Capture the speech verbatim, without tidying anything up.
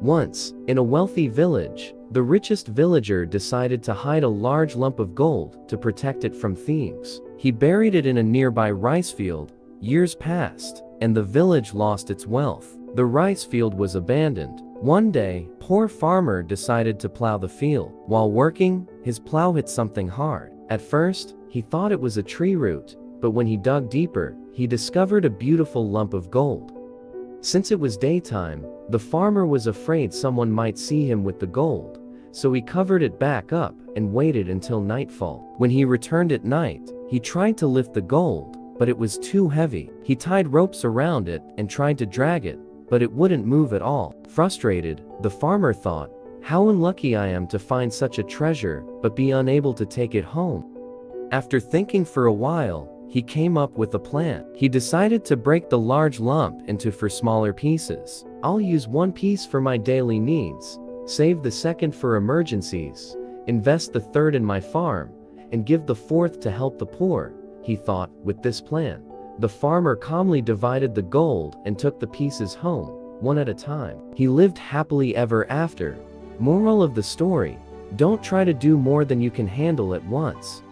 Once, in a wealthy village, the richest villager decided to hide a large lump of gold to protect it from thieves. He buried it in a nearby rice field. Years passed, and the village lost its wealth. The rice field was abandoned. One day, poor farmer decided to plow the field. While working, his plow hit something hard. At first, he thought it was a tree root, but when he dug deeper, he discovered a beautiful lump of gold. Since it was daytime, the farmer was afraid someone might see him with the gold, so he covered it back up and waited until nightfall. When he returned at night, he tried to lift the gold, but it was too heavy. He tied ropes around it and tried to drag it, but it wouldn't move at all. Frustrated, the farmer thought, "How unlucky I am to find such a treasure, but be unable to take it home." After thinking for a while, he came up with a plan. He decided to break the large lump into four smaller pieces. "I'll use one piece for my daily needs, save the second for emergencies, invest the third in my farm, and give the fourth to help the poor," he thought. With this plan, the farmer calmly divided the gold and took the pieces home, one at a time. He lived happily ever after. Moral of the story: don't try to do more than you can handle at once.